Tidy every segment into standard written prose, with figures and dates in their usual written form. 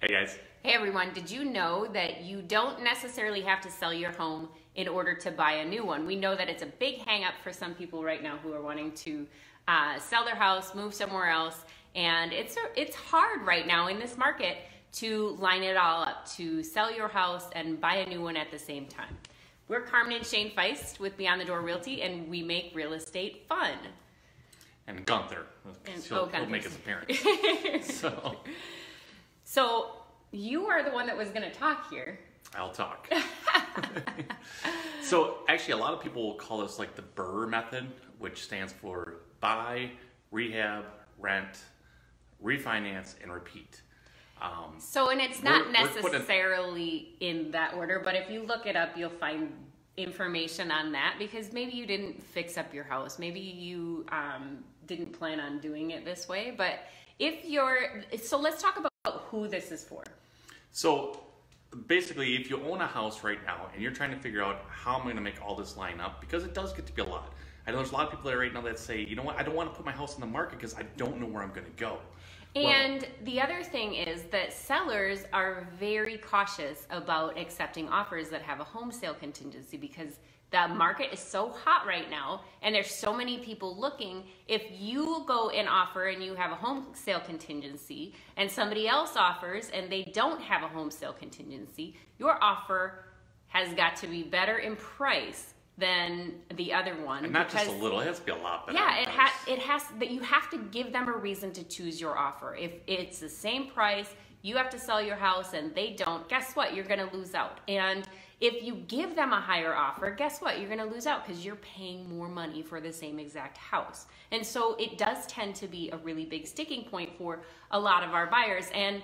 Hey guys. Hey everyone, did you know that you don't necessarily have to sell your home in order to buy a new one? We know that it's a big hang up for some people right now who are wanting to sell their house, move somewhere else, and it's hard right now in this market to line it all up, to sell your house and buy a new one at the same time. We're Carmen and Shane Feist with Beyond the Door Realty, and we make real estate fun. And Gunther, he'll make his appearance. So you are the one that was going to talk here. I'll talk. So actually, a lot of people will call this like the BRRRR method, which stands for buy, rehab, rent, refinance, and repeat. And it's not necessarily in that order, but if you look it up, you'll find information on that, because maybe you didn't fix up your house. Maybe you didn't plan on doing it this way. But so let's talk about who this is for. So basically, if you own a house right now and you're trying to figure out how I'm going to make all this line up, because it does get to be a lot. I know there's a lot of people there right now that say, you know what, I don't want to put my house in the market because I don't know where I'm going to go. And the other thing is that sellers are very cautious about accepting offers that have a home sale contingency, because the market is so hot right now and there's so many people looking. If you go and offer and you have a home sale contingency, and somebody else offers and they don't have a home sale contingency, your offer has got to be better in price than the other one. And not just a little, it has to be a lot better. Yeah, it has, you have to give them a reason to choose your offer. If it's the same price, you have to sell your house and they don't, guess what, you're gonna lose out. And if you give them a higher offer, guess what, you're gonna lose out, because you're paying more money for the same exact house. And so it does tend to be a really big sticking point for a lot of our buyers. And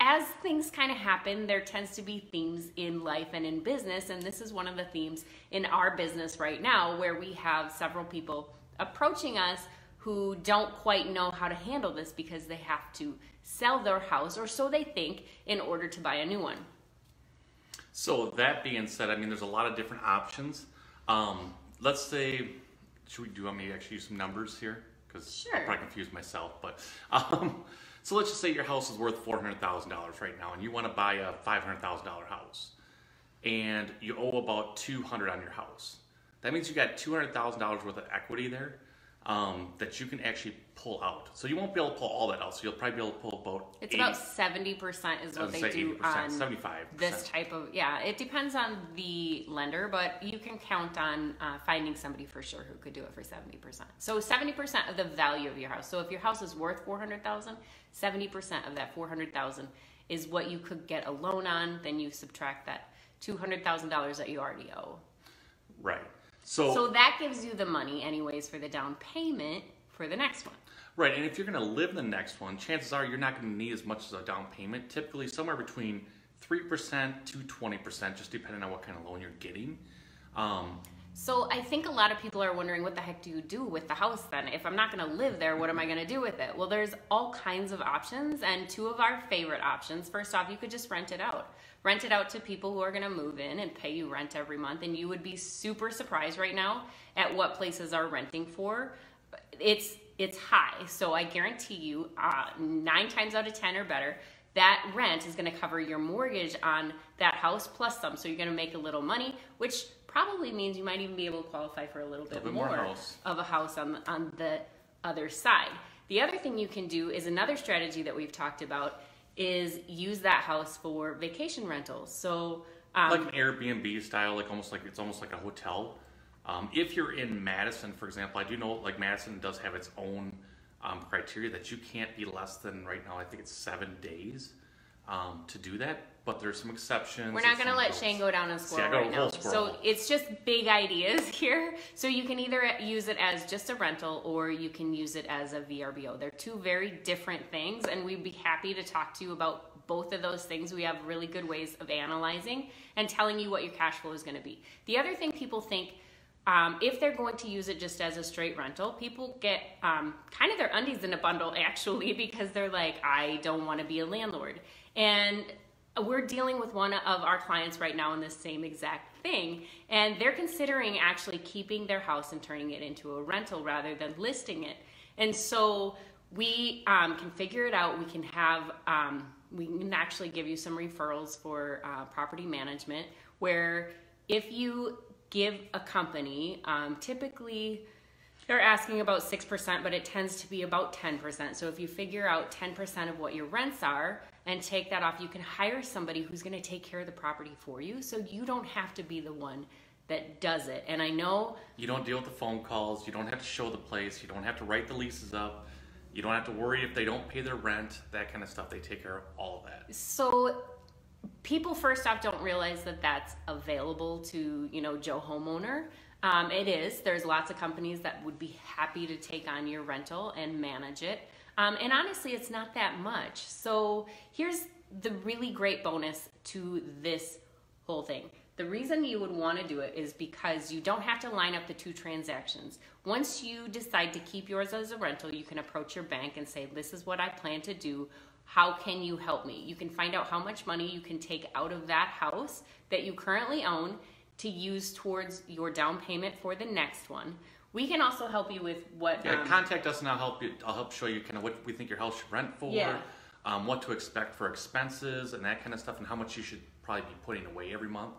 as things kind of happen, there tends to be themes in life and in business, and this is one of the themes in our business right now, where we have several people approaching us who don't quite know how to handle this, because they have to sell their house, or so they think, in order to buy a new one. So that being said, I mean, there's a lot of different options. Let's say, do you want me to actually use some numbers here? Because sure. I'll probably confuse myself, but so let's just say your house is worth $400,000 right now, and you want to buy a $500,000 house, and you owe about $200,000 on your house. That means you got $200,000 worth of equity there that you can actually pull out. So you won't be able to pull all that out. So you'll probably be able to pull about. It's about 70% is what they do on 75%. This type of, yeah. It depends on the lender, but you can count on finding somebody for sure who could do it for 70%. So 70% of the value of your house. So if your house is worth $400,000, 70% of that $400,000 is what you could get a loan on. Then you subtract that $200,000 that you already owe. Right. So that gives you the money anyways for the down payment for the next one. Right, and if you're gonna live in the next one, chances are you're not gonna need as much as a down payment, typically somewhere between 3% to 20%, just depending on what kind of loan you're getting. So I think a lot of people are wondering, what the heck do you do with the house then? If I'm not gonna live there, what am I gonna do with it? Well, there's all kinds of options, and two of our favorite options. First off, you could just rent it out. Rent it out to people who are gonna move in and pay you rent every month, and you would be super surprised right now at what places are renting for. It's high, so I guarantee you 9 times out of 10 or better, that rent is gonna cover your mortgage on that house plus some, so you're gonna make a little money, which probably means you might even be able to qualify for a little bit more of a house on the other side. The other thing you can do is another strategy that we've talked about is use that house for vacation rentals. So like an Airbnb style, almost like a hotel. If you're in Madison, for example, I do know like Madison does have its own criteria that you can't be less than, right now I think it's 7 days to do that, but there's some exceptions. We're not going to let Shane go down and squirrel right now. So it's just big ideas here. So you can either use it as just a rental, or you can use it as a VRBO. They're two very different things, and we'd be happy to talk to you about both of those things. We have really good ways of analyzing and telling you what your cash flow is going to be. The other thing people think, if they're going to use it just as a straight rental, people get kind of their undies in a bundle, actually, because they're like, I don't want to be a landlord. And we're dealing with one of our clients right now in this same exact thing, and they're considering actually keeping their house and turning it into a rental rather than listing it. And so we can figure it out. We can have, we can actually give you some referrals for property management, where if you give a company, typically they're asking about 6%, but it tends to be about 10%. So if you figure out 10% of what your rents are and take that off, you can hire somebody who's gonna take care of the property for you, so you don't have to be the one that does it. And I know— you don't deal with the phone calls, you don't have to show the place, you don't have to write the leases up, you don't have to worry if they don't pay their rent, that kind of stuff. They take care of all of that. So people, first off, don't realize that that's available to, you know, Joe homeowner. It is. There's lots of companies that would be happy to take on your rental and manage it. And honestly, it's not that much. So here's the really great bonus to this whole thing. The reason you would want to do it is because you don't have to line up the two transactions. Once you decide to keep yours as a rental, you can approach your bank and say, this is what I plan to do. How can you help me? You can find out how much money you can take out of that house that you currently own to use towards your down payment for the next one. We can also help you with what— yeah, contact us and I'll help you. I'll help show you kind of what we think your house should rent for, yeah, what to expect for expenses and that kind of stuff, and how much you should probably be putting away every month.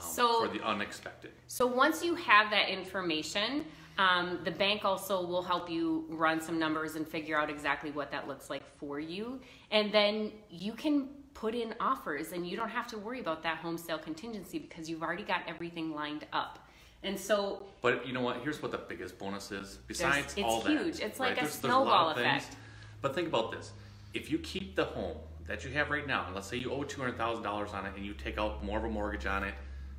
So, for the unexpected. So once you have that information, the bank also will help you run some numbers and figure out exactly what that looks like for you. And then you can put in offers and you don't have to worry about that home sale contingency because you've already got everything lined up. And so, but you know what, here's what the biggest bonus is. Besides all that, it's huge. It's like a snowball effect. But think about this. If you keep the home that you have right now, and let's say you owe $200,000 on it and you take out more of a mortgage on it,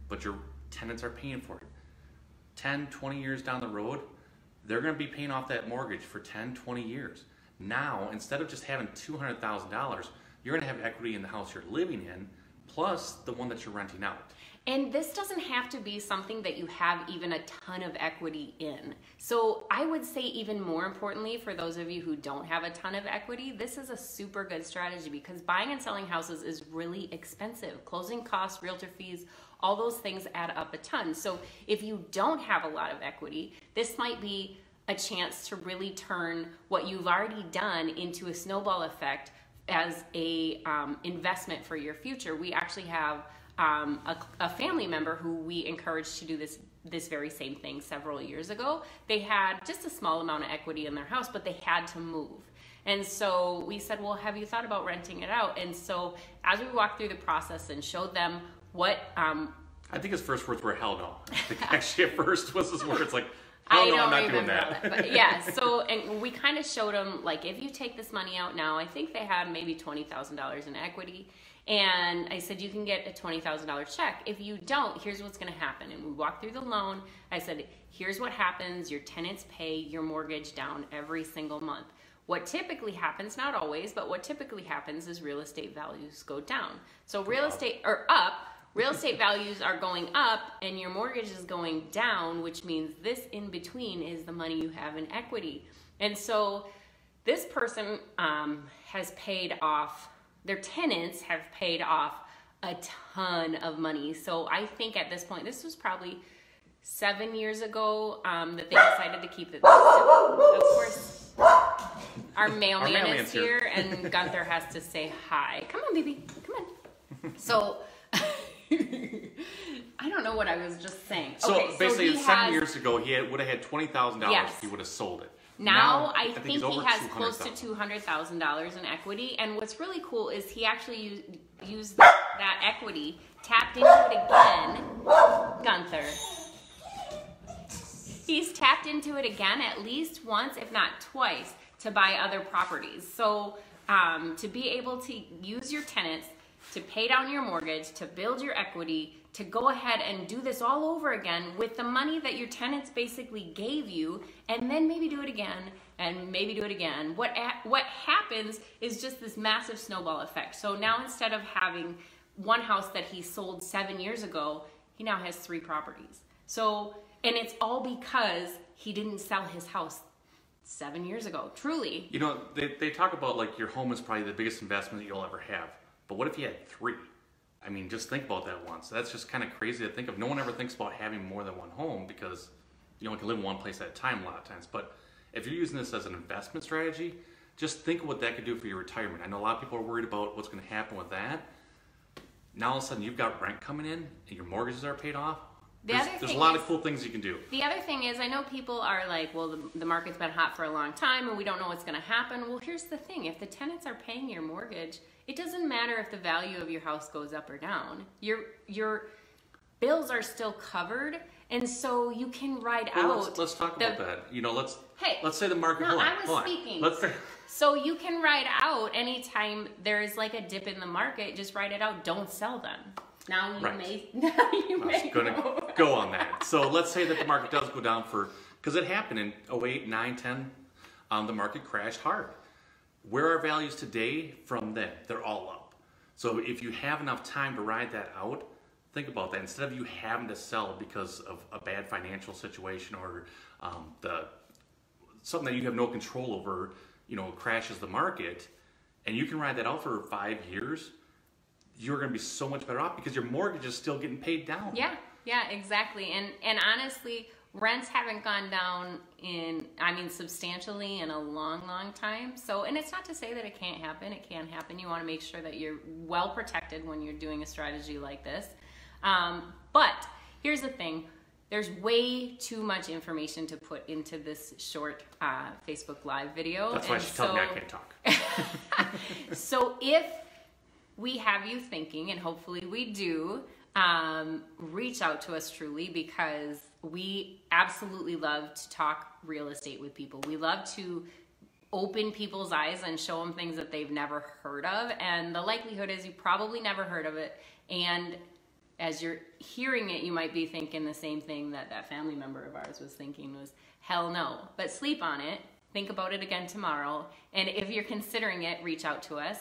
but your tenants are paying for it. 10, 20 years down the road, they're gonna be paying off that mortgage for 10, 20 years. Now, instead of just having $200,000, you're gonna have equity in the house you're living in, plus the one that you're renting out. And this doesn't have to be something that you have even a ton of equity in. So I would say, even more importantly, for those of you who don't have a ton of equity, this is a super good strategy because buying and selling houses is really expensive. Closing costs, realtor fees, all those things add up a ton. So if you don't have a lot of equity, this might be a chance to really turn what you've already done into a snowball effect as a investment for your future. We actually have a family member who we encouraged to do this very same thing several years ago. They had just a small amount of equity in their house, but they had to move. And so we said, well, have you thought about renting it out? And so as we walked through the process and showed them what— I think his first words were hell no. I think actually at first was his words like, hell no, I'm not doing that. But yeah, so, and we kind of showed them, like, if you take this money out now, I think they had maybe $20,000 in equity. And I said, you can get a $20,000 check. If you don't, here's what's gonna happen. And we walked through the loan. I said, here's what happens. Your tenants pay your mortgage down every single month. What typically happens, not always, but what typically happens is real estate values go down. So real estate, or up, real estate values are going up and your mortgage is going down, which means this in between is the money you have in equity. And so this person has paid off— their tenants have paid off a ton of money. So I think at this point, this was probably 7 years ago that they decided to keep it. So, of course, our mailman is here and Gunther has to say hi. Come on, baby, come on. So I don't know what I was just saying. So okay, basically, so 7 years ago, he would have had $20,000 yes, if he would have sold it. Now I think he has close to $200,000 in equity. And what's really cool is he actually used that equity, tapped into it again. Gunther. He's tapped into it again at least once, if not twice, to buy other properties. So to be able to use your tenants, to pay down your mortgage, to build your equity, to go ahead and do this all over again with the money that your tenants basically gave you, and then maybe do it again, and maybe do it again. What happens is just this massive snowball effect. So now instead of having one house that he sold 7 years ago, he now has three properties. So, and it's all because he didn't sell his house 7 years ago, truly. You know, they talk about like your home is probably the biggest investment that you'll ever have, but what if you had three? I mean, just think about that once. That's just kind of crazy to think of. No one ever thinks about having more than one home because you only can live in one place at a time a lot of times. But if you're using this as an investment strategy, Just think what that could do for your retirement. I know a lot of people are worried about what's going to happen with that. Now all of a sudden you've got rent coming in and your mortgages are paid off. There's a lot of cool things you can do. The other thing is, I know people are like, well, the market's been hot for a long time and we don't know what's going to happen. Well, here's the thing. If the tenants are paying your mortgage, it doesn't matter if the value of your house goes up or down. Your bills are still covered, and so you can ride out. Let's talk about that. You know, let's say the market. No, I was speaking. So you can ride out anytime there is like a dip in the market. Just ride it out. Don't sell them. Now you may. Now you may. I was gonna go on that. So let's say that the market does go down for, because it happened in 08, 9, 10. The market crashed hard. Where are values today from then? They're all up. So if you have enough time to ride that out, think about that. Instead of you having to sell because of a bad financial situation or something that you have no control over, you know, crashes the market, and you can ride that out for 5 years, you're going to be so much better off because your mortgage is still getting paid down. Yeah, yeah, exactly. And honestly, rents haven't gone down in, I mean, substantially in a long, long time. So, and it's not to say that it can't happen. It can happen. You want to make sure that you're well protected when you're doing a strategy like this. But here's the thing. There's way too much information to put into this short Facebook Live video. That's why she told me I can't talk. So if we have you thinking, and hopefully we do, reach out to us truly, because we absolutely love to talk real estate with people. We love to open people's eyes and show them things that they've never heard of. And the likelihood is you probably never heard of it. And as you're hearing it, you might be thinking the same thing that that family member of ours was thinking, was hell no. But sleep on it. Think about it again tomorrow. And if you're considering it, reach out to us.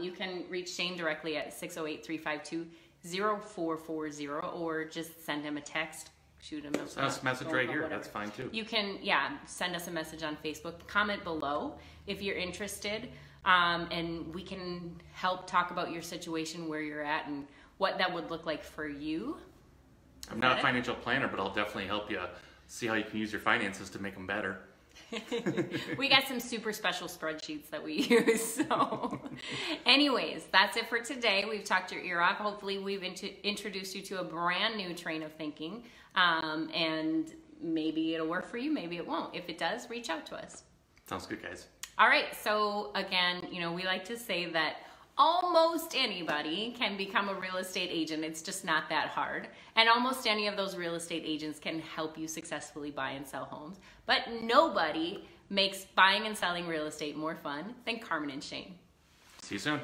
You can reach Shane directly at 608-352-0440, or just send him a text, shoot him a message right here. Whatever. That's fine too. You can, yeah, send us a message on Facebook, comment below if you're interested, and we can help talk about your situation, where you're at, and what that would look like for you. I'm not a financial planner, but I'll definitely help you see how you can use your finances to make them better. We got some super special spreadsheets that we use. So anyways, that's it for today. We've talked your ear off. Hopefully we've introduced you to a brand new train of thinking, and maybe it'll work for you, maybe it won't. If it does, reach out to us. Sounds good, guys. All right, so again, you know, we like to say that almost anybody can become a real estate agent. It's just not that hard. And almost any of those real estate agents can help you successfully buy and sell homes. But nobody makes buying and selling real estate more fun than Carmen and Shane. See you soon.